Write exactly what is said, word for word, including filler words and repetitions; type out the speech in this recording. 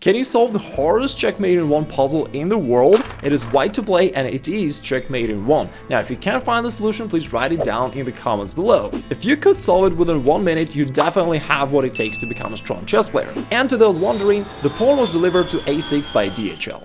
Can you solve the hardest checkmate in one puzzle in the world? It is white to play and it is checkmate in one. Now if you can't find the solution, please write it down in the comments below. If you could solve it within one minute, you definitely have what it takes to become a strong chess player. And to those wondering, the pawn was delivered to A six by D H L.